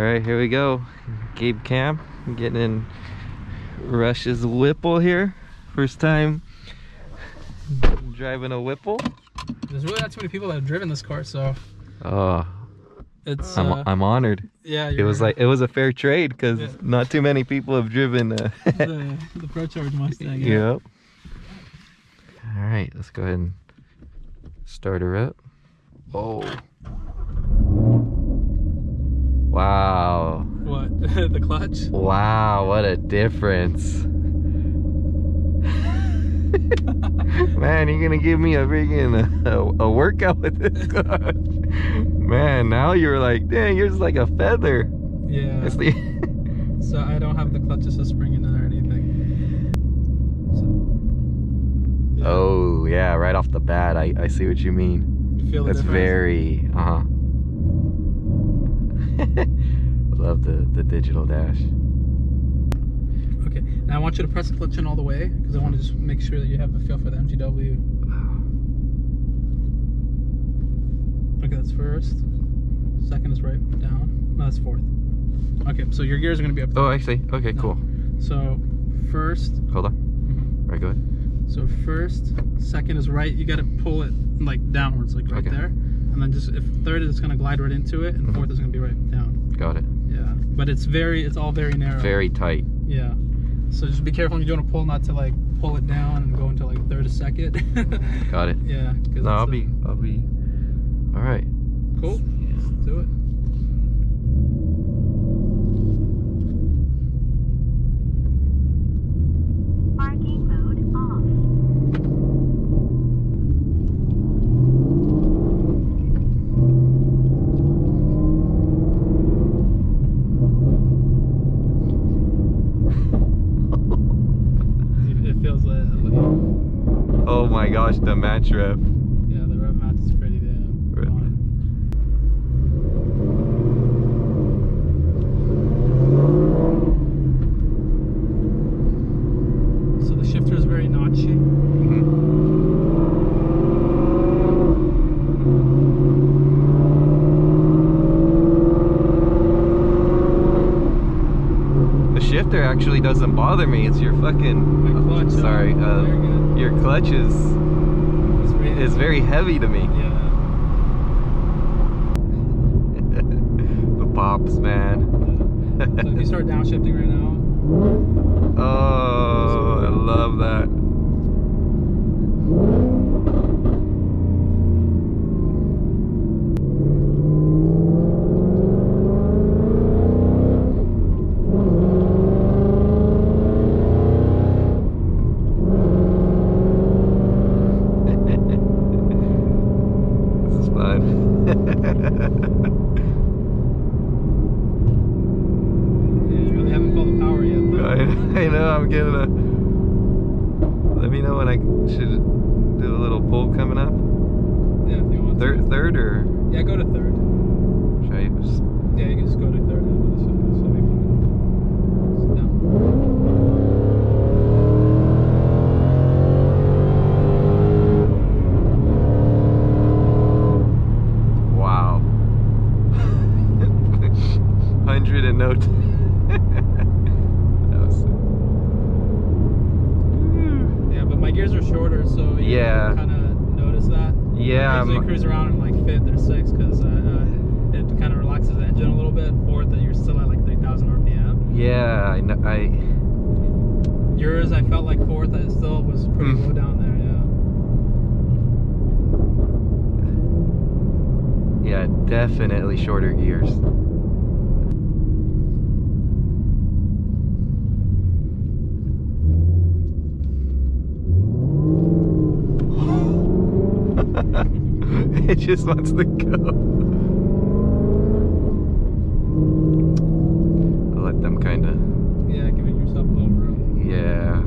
Alright, here we go. Gabe Camp getting in Rush's Whipple here. First time driving a Whipple. There's really not too many people that have driven this car, so. Oh. It's, I'm honored. Yeah, you're it was a fair trade because not too many people have driven the ProCharger Mustang. Yeah. Yep. All right, let's go ahead and start her up. Oh. Wow. What? The clutch? Wow, what a difference. Man, you're gonna give me a freaking a workout with this car. Man, now you're like, dang, you're just like a feather. Yeah. So I don't have the clutch assist springing in or anything. So, yeah. Oh yeah, right off the bat, I see what you mean. You feel the difference? That's very Love the digital dash. Okay, now I want you to press the clutch in all the way because I want to just make sure that you have a feel for the MTW. Okay, that's first. Second is right down. No, that's fourth. Okay, so your gears are going to be up there. Oh, actually, okay, cool. So first. Hold on. All right, go ahead. So first, second is right. You got to pull it like downwards, like right there. And then just if third is going to glide right into it, and fourth is going to be right down. Got it. Yeah, but it's all very narrow. Very tight. Yeah. So just be careful when you're doing a pull, not to like pull it down and go into like third or second. Got it. Yeah. No, I'll be. All right. Cool. Yeah. Let's do it. Parking mode off. Gosh, the match rev. Yeah, the rev match is pretty damn fun. So the shifter is very notchy. The shifter actually doesn't bother me, it's your fucking clutch, sorry, your clutch is very heavy to me. Yeah. The pops, man. Yeah. So if you start downshifting right now. Oh, I love that. Let me know when I should do a little pull coming up. Yeah, if you want. Third or? Yeah, go to third. Should I just? Yeah, you can just go to third. This will be fun. Sit down. Wow. 100 and no. So you kind of notice that. Yeah. I usually cruise around in like fifth or sixth because it kind of relaxes the engine a little bit. Fourth, that you're still at like 3,000 RPM. Yeah, I know. Yours, I felt like fourth. I still was pretty low down there. Yeah. Yeah, definitely shorter gears. It just wants to go. I'll let them kind of. Yeah, giving yourself a little room. Yeah.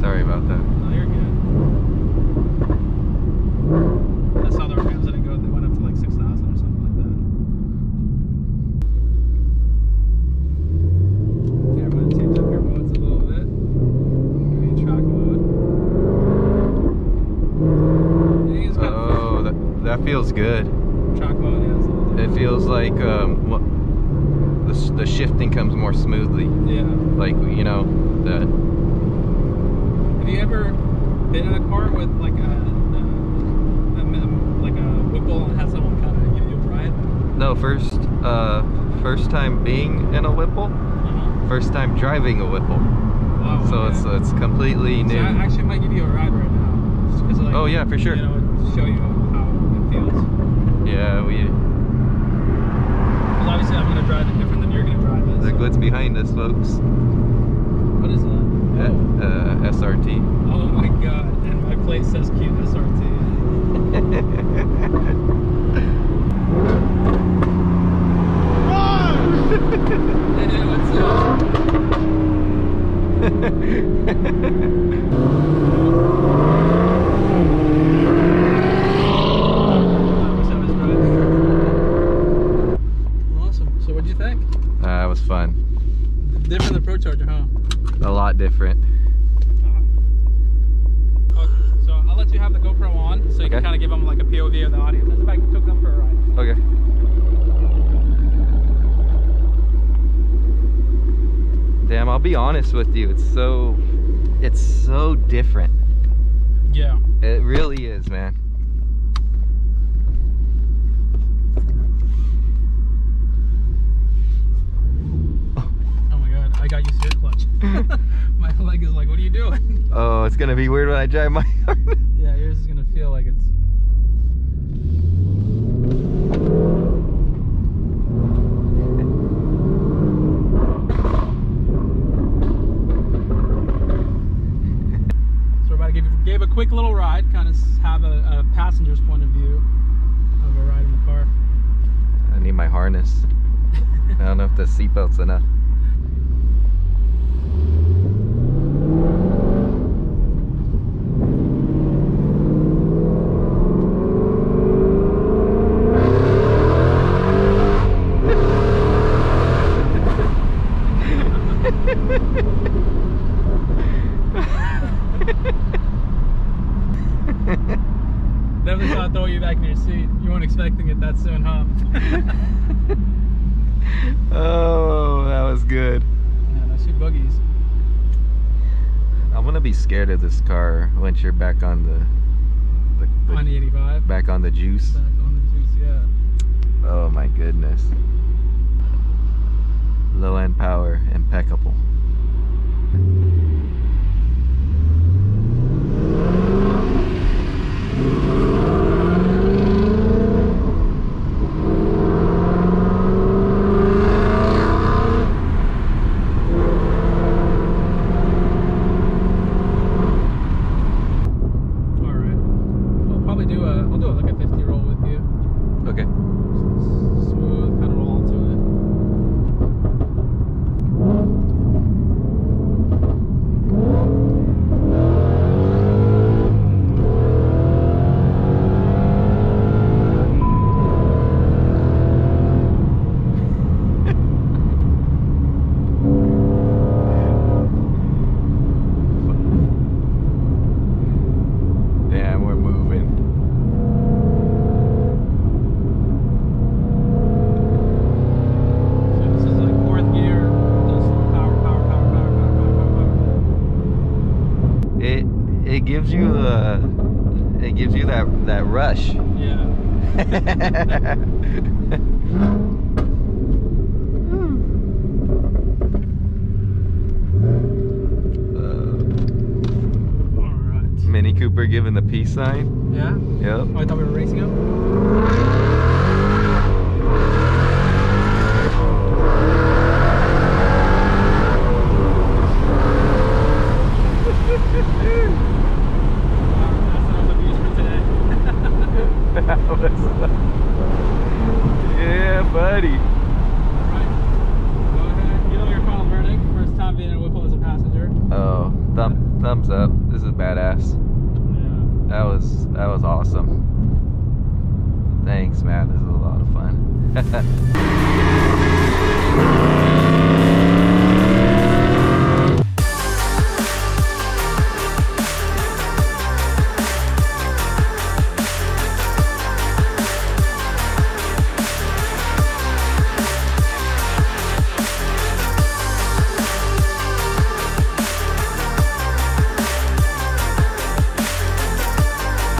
Sorry about that. No, you're good. I saw the RPMs didn't go, they went up to like 6,000 or something like that. Yeah, I'm going to change up your modes a little bit. Give you track mode. Yeah, you just got oh, that feels good. Track mode, yeah. It's a little different. It feels like the shifting comes more smoothly. Yeah. Like, you know, the... Have you ever been in a car with like a Whipple and had someone kind of give you a ride? No, first time being in a Whipple, first time driving a Whipple. Wow, so okay. it's completely new. So I actually might give you a ride right now. Just 'cause like, oh yeah, for sure. You know, show you how it feels. Yeah, we. Well, obviously I'm gonna drive it different than you're gonna drive it. Look what's behind us, folks. What is that? SRT. Oh my god, and my plate says cute SRT. Awesome. So what'd you think? It was fun. Different than the ProCharger, huh? A lot different. Okay, so I'll let you have the GoPro on so you can kind of give them like a POV of the audience. As if I took them for a ride. Okay. Damn, I'll be honest with you. It's so different. Yeah. It really is, man. Got used to his clutch. My leg is like, what are you doing? Oh, it's gonna be weird when I drive my car. Yeah, yours is gonna feel like it's. So we're about to give Gabe a quick little ride, kind of have a passenger's point of view of a ride in the car. I need my harness. I don't know if the seatbelt's enough. Never thought I'd throw you back in your seat. You weren't expecting it that soon, huh? Oh, that was good. Yeah, those two buggies. I'm gonna be scared of this car once you're back on the E85. Back on the juice. Back on the juice, yeah. Oh my goodness. Low end power, impeccable. It gives you that rush. Yeah. All right. Mini Cooper giving the peace sign. Yeah. Yep. Oh, I thought we were racing him. Yeah, buddy. All right. Go ahead. Give them your final verdict. First time being in a Whipple as a passenger. Oh, thumbs up.